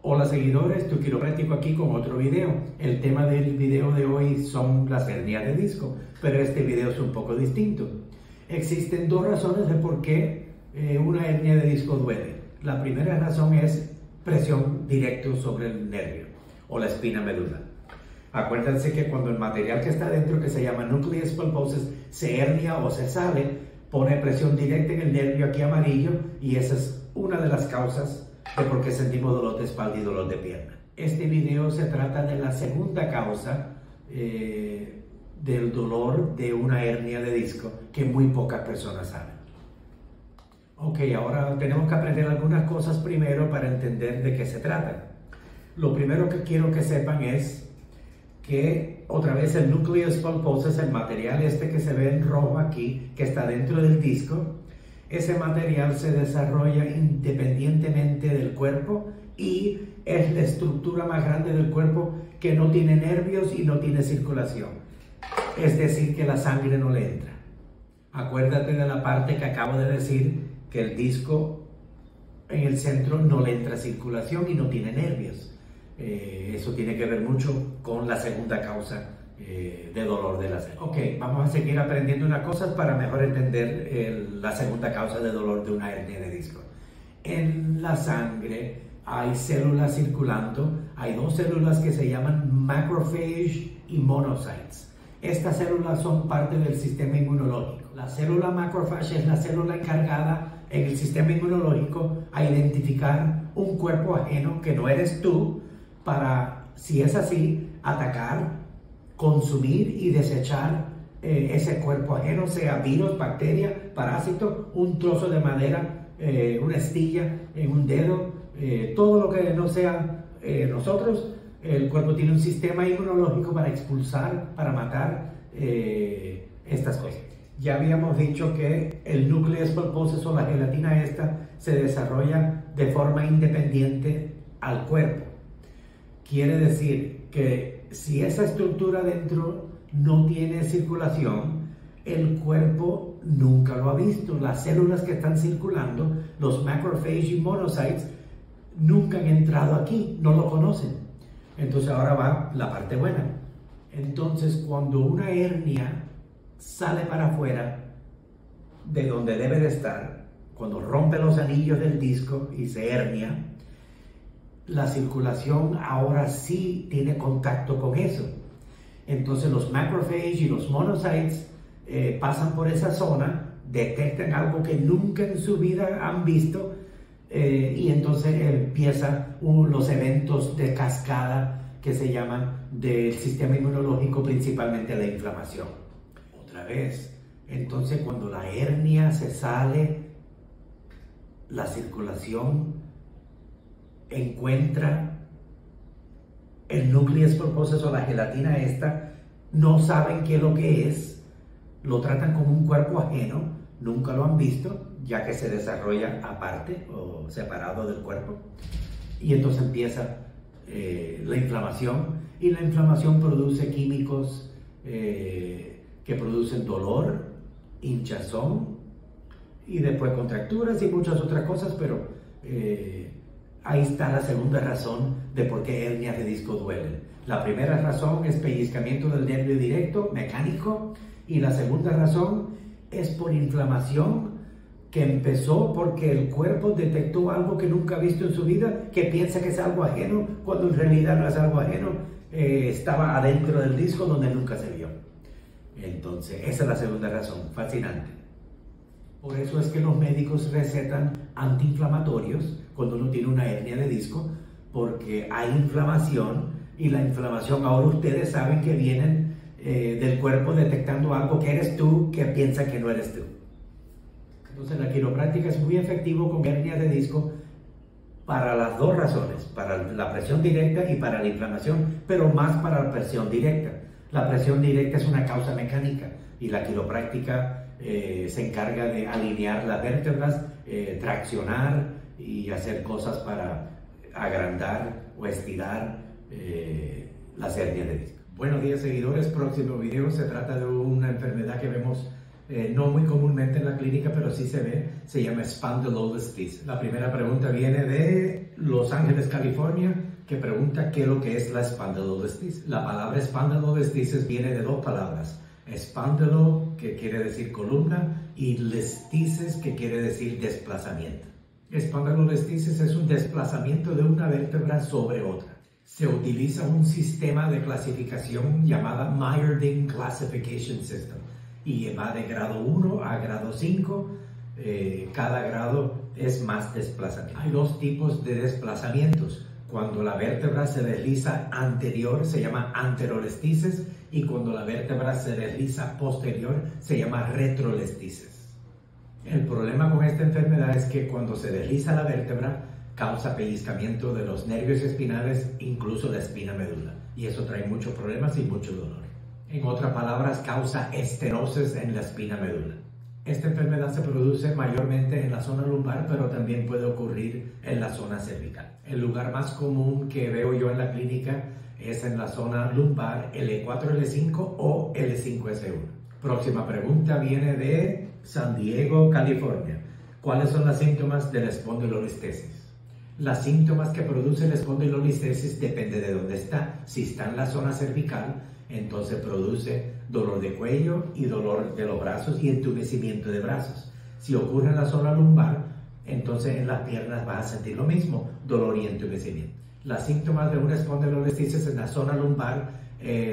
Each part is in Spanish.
Hola seguidores, tu quiropráctico aquí con otro video. El tema del video de hoy son las hernias de disco, pero este video es un poco distinto. Existen dos razones de por qué una hernia de disco duele. La primera razón es presión directa sobre el nervio o la espina medular. Acuérdense que cuando el material que está dentro, que se llama nucleus pulposus, se hernia o se sale, pone presión directa en el nervio aquí amarillo, y esa es una de las causas de por qué sentimos dolor de espalda y dolor de pierna. Este video se trata de la segunda causa del dolor de una hernia de disco, que muy pocas personas saben. Ok, ahora tenemos que aprender algunas cosas primero para entender de qué se trata. Lo primero que quiero que sepan es que otra vez el nucleus pulposus, el material este que se ve en rojo aquí, que está dentro del disco, ese material se desarrolla independientemente del cuerpo y es la estructura más grande del cuerpo que no tiene nervios y no tiene circulación. Es decir, que la sangre no le entra. Acuérdate de la parte que acabo de decir, que el disco en el centro no le entra circulación y no tiene nervios. Eso tiene que ver mucho con la segunda causa de dolor de la hernia. Ok, vamos a seguir aprendiendo unas cosas para mejor entender la segunda causa de dolor de una hernia de disco. En la sangre hay células circulando, hay dos células que se llaman macrófagos y monocytes. Estas células son parte del sistema inmunológico. La célula macrófago es la célula encargada en el sistema inmunológico a identificar un cuerpo ajeno que no eres tú para, si es así, atacar, consumir y desechar ese cuerpo ajeno, sea virus, bacteria, parásito, un trozo de madera, una astilla, un dedo, todo lo que no sea nosotros. El cuerpo tiene un sistema inmunológico para expulsar, para matar estas cosas. Ya habíamos dicho que el nucleus pulposus o la gelatina esta se desarrolla de forma independiente al cuerpo. Quiere decir que si esa estructura dentro no tiene circulación, el cuerpo nunca lo ha visto. Las células que están circulando, los macrófagos y monocytes, nunca han entrado aquí, no lo conocen. Entonces ahora va la parte buena. Entonces cuando una hernia sale para afuera de donde debe de estar, cuando rompe los anillos del disco y se hernia, la circulación ahora sí tiene contacto con eso. Entonces los macrófagos y los monocytes pasan por esa zona, detectan algo que nunca en su vida han visto y entonces empiezan los eventos de cascada que se llaman del sistema inmunológico, principalmente la inflamación. Otra vez, entonces cuando la hernia se sale, la circulación encuentra el núcleo pulposus o la gelatina esta, no saben qué es lo que es, lo tratan como un cuerpo ajeno, nunca lo han visto, ya que se desarrolla aparte o separado del cuerpo, y entonces empieza la inflamación, y la inflamación produce químicos que producen dolor, hinchazón, y después contracturas y muchas otras cosas, pero ahí está la segunda razón de por qué hernias de disco duelen. La primera razón es pellizcamiento del nervio directo, mecánico, y la segunda razón es por inflamación que empezó porque el cuerpo detectó algo que nunca ha visto en su vida, que piensa que es algo ajeno, cuando en realidad no es algo ajeno, estaba adentro del disco donde nunca se vio. Entonces, esa es la segunda razón, fascinante. Por eso es que los médicos recetan antiinflamatorios cuando uno tiene una hernia de disco, porque hay inflamación, y la inflamación ahora ustedes saben que vienen del cuerpo detectando algo que eres tú, que piensa que no eres tú. Entonces la quiropráctica es muy efectiva con hernias de disco para las dos razones, para la presión directa y para la inflamación, pero más para la presión directa. La presión directa es una causa mecánica y la quiropráctica se encarga de alinear las vértebras, traccionar y hacer cosas para agrandar o estirar las hernias de disco. Buenos días seguidores, próximo video se trata de una enfermedad que vemos no muy comúnmente en la clínica, pero sí se ve, se llama spondylolisthesis. La primera pregunta viene de Los Ángeles, California, que pregunta qué es lo que es la espondilollistis. La palabra espondilollistis viene de dos palabras. Espondilo, que quiere decir columna, y listices, que quiere decir desplazamiento. Espondilollistis es un desplazamiento de una vértebra sobre otra. Se utiliza un sistema de clasificación llamada Meyerding Classification System y va de grado 1 a grado 5. Cada grado es más desplazamiento. Hay dos tipos de desplazamientos. Cuando la vértebra se desliza anterior, se llama anterolestisis, y cuando la vértebra se desliza posterior, se llama retrolestisis. El problema con esta enfermedad es que cuando se desliza la vértebra, causa pellizcamiento de los nervios espinales, incluso la espina médula, y eso trae muchos problemas y mucho dolor. En otras palabras, causa estenosis en la espina médula. Esta enfermedad se produce mayormente en la zona lumbar, pero también puede ocurrir en la zona cervical. El lugar más común que veo yo en la clínica es en la zona lumbar L4, L5 o L5S1. Próxima pregunta viene de San Diego, California. ¿Cuáles son los síntomas de la espondilolistesis? Los síntomas que produce la espondilolistesis depende de dónde está. Si está en la zona cervical, entonces produce dolor de cuello y dolor de los brazos y entumecimiento de brazos. Si ocurre en la zona lumbar, entonces en las piernas vas a sentir lo mismo, dolor y entumecimiento. Los síntomas de una espondilolistesis en la zona lumbar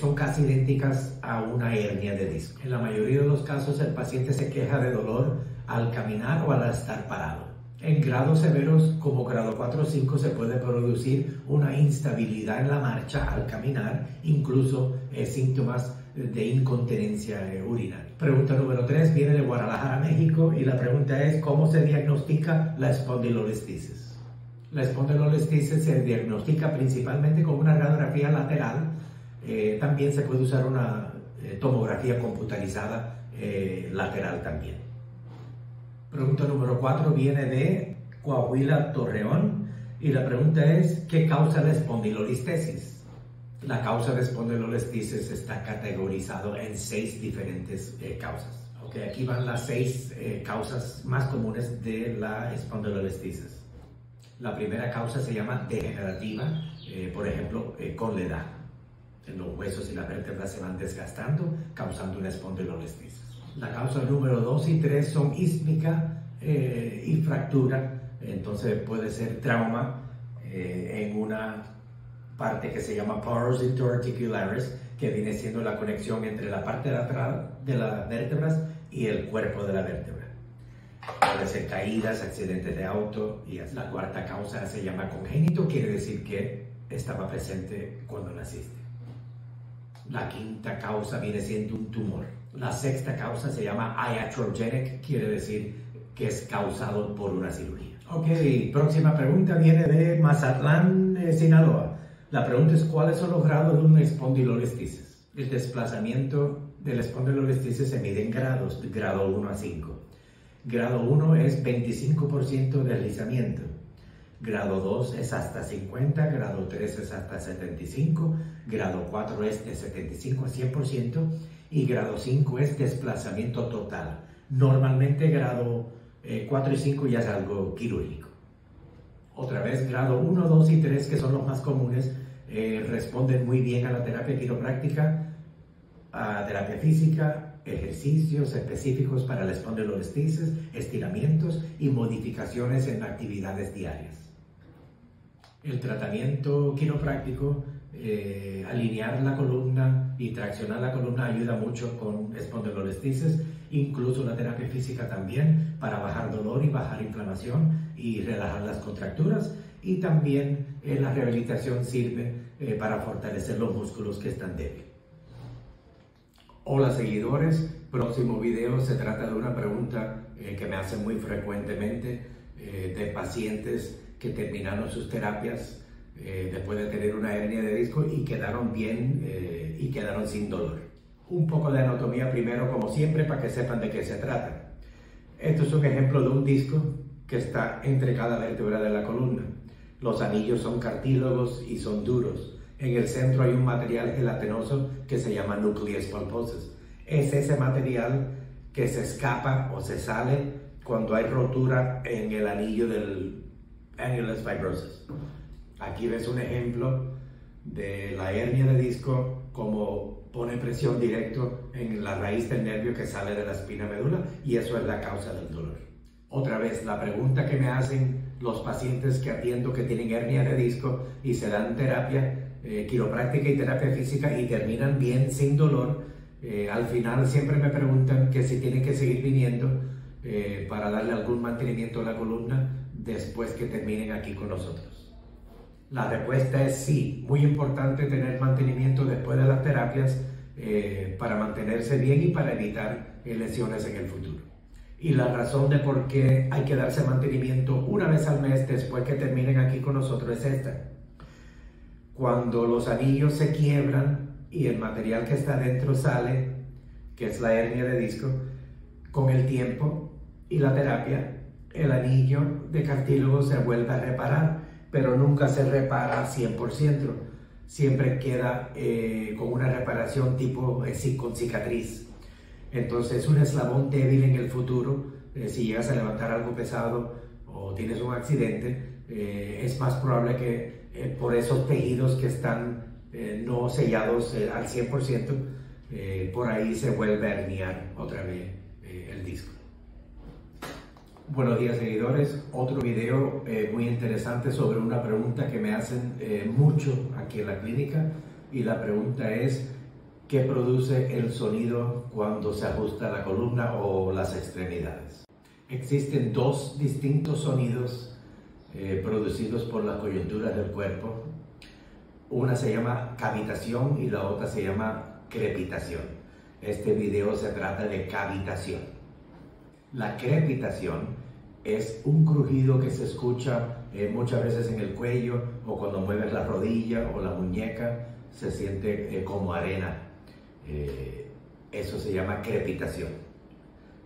son casi idénticas a una hernia de disco. En la mayoría de los casos el paciente se queja de dolor al caminar o al estar parado. En grados severos como grado 4 o 5 se puede producir una instabilidad en la marcha al caminar, incluso síntomas de incontinencia urinaria. Pregunta número 3 viene de Guadalajara, México, y la pregunta es ¿cómo se diagnostica la espondilolistesis? La espondilolistesis se diagnostica principalmente con una radiografía lateral. También se puede usar una tomografía computarizada lateral también. Pregunta número 4 viene de Coahuila, Torreón, y la pregunta es ¿qué causa la espondilolistesis? La causa de espondilolistesis está categorizado en 6 diferentes causas. Okay, aquí van las 6 causas más comunes de la espondilolistesis. La primera causa se llama degenerativa, por ejemplo, con la edad. Los huesos y las vértebras se van desgastando, causando una espondilolistesis. La causa número 2 y 3 son ísmica y fractura, entonces puede ser trauma en una parte que se llama pars interarticularis, que viene siendo la conexión entre la parte lateral de las vértebras y el cuerpo de la vértebra. Puede ser caídas, accidentes de auto. Y la cuarta causa se llama congénito, quiere decir que estaba presente cuando naciste. La quinta causa viene siendo un tumor. La sexta causa se llama iatrogenic, quiere decir que es causado por una cirugía. Ok, próxima pregunta viene de Mazatlán, Sinaloa. La pregunta es ¿cuáles son los grados de una espondilolistesis? El desplazamiento de la espondilolistesis se mide en grados, de grado 1 a 5. Grado 1 es 25% de deslizamiento. Grado 2 es hasta 50, grado 3 es hasta 75, grado 4 es de 75 a 100%, y grado 5 es desplazamiento total. Normalmente grado 4 y 5 ya es algo quirúrgico. Otra vez, grado 1, 2 y 3, que son los más comunes, responden muy bien a la terapia quiropráctica, a terapia física, ejercicios específicos para la espondilolistesis, estiramientos y modificaciones en actividades diarias. El tratamiento quiropráctico, alinear la columna y traccionar la columna, ayuda mucho con espondilolistesis, incluso la terapia física también, para bajar dolor y bajar inflamación y relajar las contracturas, y también la rehabilitación sirve para fortalecer los músculos que están débiles. Hola seguidores, próximo video se trata de una pregunta que me hacen muy frecuentemente de pacientes que terminaron sus terapias después de tener una hernia de disco y quedaron bien y quedaron sin dolor. Un poco de anatomía primero, como siempre, para que sepan de qué se trata. Esto es un ejemplo de un disco que está entre cada vértebra de la columna. Los anillos son cartílagos y son duros. En el centro hay un material gelatinoso que se llama nucleus pulposus. Es ese material que se escapa o se sale cuando hay rotura en el anillo del Annulus fibrosis. Aquí ves un ejemplo de la hernia de disco, como pone presión directo en la raíz del nervio que sale de la espina médula, y eso es la causa del dolor. Otra vez, la pregunta que me hacen los pacientes que atiendo que tienen hernia de disco y se dan terapia quiropráctica y terapia física y terminan bien, sin dolor, al final siempre me preguntan que si tienen que seguir viniendo para darle algún mantenimiento a la columna después que terminen aquí con nosotros. La respuesta es sí, muy importante tener mantenimiento después de las terapias para mantenerse bien y para evitar lesiones en el futuro. Y la razón de por qué hay que darse mantenimiento una vez al mes después que terminen aquí con nosotros es esta. Cuando los anillos se quiebran y el material que está dentro sale, que es la hernia de disco, con el tiempo y la terapia, el anillo de cartílago se vuelve a reparar, pero nunca se repara 100%. Siempre queda con una reparación tipo con cicatriz. Entonces es un eslabón débil en el futuro. Si llegas a levantar algo pesado o tienes un accidente, es más probable que por esos tejidos que están no sellados al 100%, por ahí se vuelve a herniar otra vez el disco. Buenos días, seguidores. Otro video muy interesante sobre una pregunta que me hacen mucho aquí en la clínica, y la pregunta es: ¿qué produce el sonido cuando se ajusta la columna o las extremidades? Existen dos distintos sonidos producidos por las coyunturas del cuerpo. Una se llama cavitación y la otra se llama crepitación. Este video se trata de cavitación. La crepitación es un crujido que se escucha muchas veces en el cuello, o cuando mueves la rodilla o la muñeca se siente como arena. Eso se llama crepitación,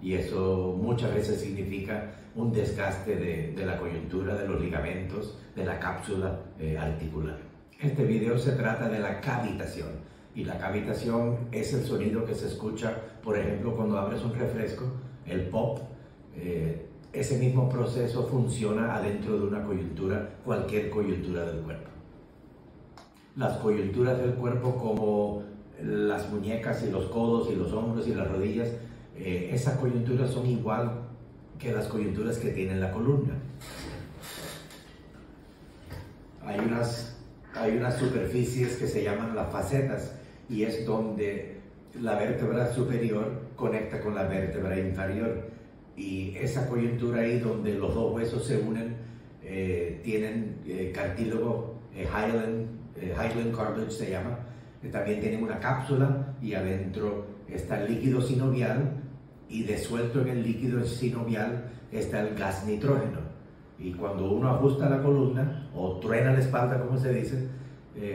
y eso muchas veces significa un desgaste de la coyuntura, de los ligamentos, de la cápsula articular. Este video se trata de la cavitación, y la cavitación es el sonido que se escucha, por ejemplo, cuando abres un refresco, el pop. Ese mismo proceso funciona adentro de una coyuntura, cualquier coyuntura del cuerpo. Las coyunturas del cuerpo, como las muñecas y los codos y los hombros y las rodillas, esas coyunturas son igual que las coyunturas que tiene la columna. Hay unas superficies que se llaman las facetas, y es donde la vértebra superior conecta con la vértebra inferior, y esa coyuntura ahí donde los dos huesos se unen tienen cartílago, hyaline cartilage se llama. También tienen una cápsula, y adentro está el líquido sinovial, y desuelto en el líquido sinovial está el gas nitrógeno. Y cuando uno ajusta la columna o truena la espalda, como se dice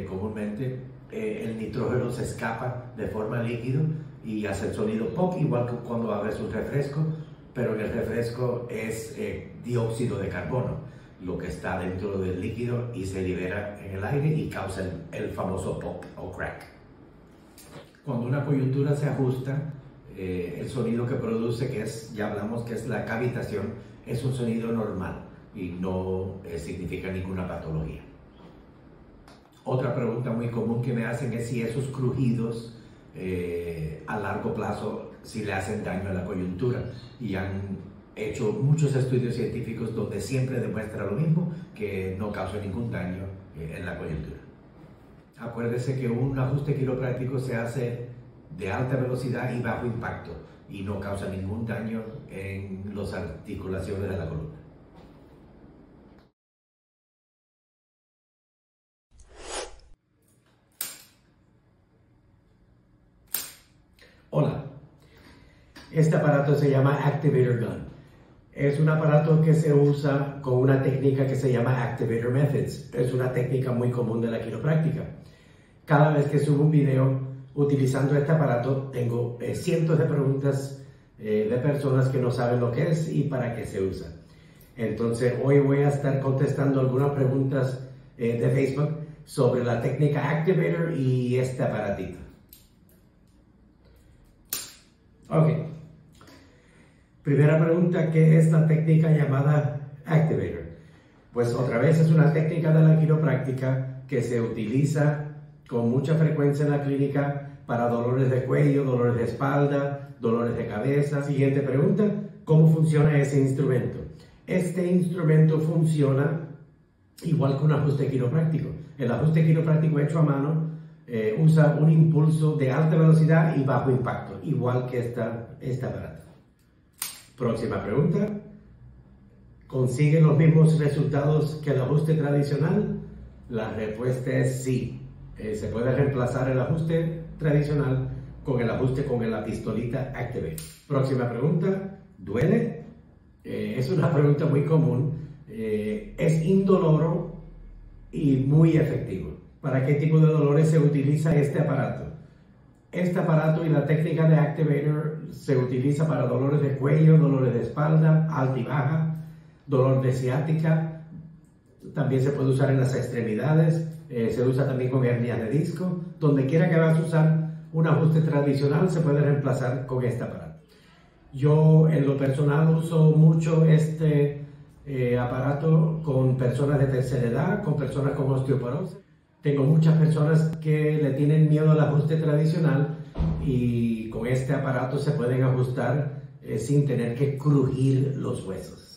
comúnmente, el nitrógeno se escapa de forma líquida y hace el sonido pop, igual que cuando abres un refresco, pero el refresco es dióxido de carbono, lo que está dentro del líquido, y se libera en el aire y causa el famoso pop o crack. Cuando una coyuntura se ajusta, el sonido que produce, que es, ya hablamos que es la cavitación, es un sonido normal y no significa ninguna patología. Otra pregunta muy común que me hacen es si esos crujidos a largo plazo, si le hacen daño a la coyuntura, y han hecho muchos estudios científicos donde siempre demuestra lo mismo, que no causa ningún daño en la coyuntura. Acuérdese que un ajuste quiropráctico se hace de alta velocidad y bajo impacto, y no causa ningún daño en las articulaciones de la columna. Hola, este aparato se llama Activator Gun. Es un aparato que se usa con una técnica que se llama Activator Methods. Es una técnica muy común de la quiropráctica. Cada vez que subo un video utilizando este aparato, tengo cientos de preguntas de personas que no saben lo que es y para qué se usa. Entonces, hoy voy a estar contestando algunas preguntas de Facebook sobre la técnica Activator y este aparatito. Ok. Primera pregunta, ¿qué es la técnica llamada Activator? Pues otra vez es una técnica de la quiropráctica que se utiliza con mucha frecuencia en la clínica para dolores de cuello, dolores de espalda, dolores de cabeza. Siguiente pregunta, ¿cómo funciona ese instrumento? Este instrumento funciona igual que un ajuste quiropráctico. El ajuste quiropráctico hecho a mano usa un impulso de alta velocidad y bajo impacto, igual que esta barata. Próxima pregunta, ¿consigue los mismos resultados que el ajuste tradicional? La respuesta es sí. Se puede reemplazar el ajuste tradicional con el ajuste con la pistolita Activate. Próxima pregunta, ¿duele? Es una pregunta muy común. Es indoloro y muy efectivo. ¿Para qué tipo de dolores se utiliza este aparato? Este aparato y la técnica de Activator se utiliza para dolores de cuello, dolores de espalda, alta y baja, dolor de ciática. También se puede usar en las extremidades. Se usa también con hernias de disco. Donde quiera que vas a usar un ajuste tradicional se puede reemplazar con este aparato. Yo en lo personal uso mucho este aparato con personas de tercera edad, con personas con osteoporosis. Tengo muchas personas que le tienen miedo al ajuste tradicional y con este aparato se pueden ajustar sin tener que crujir los huesos.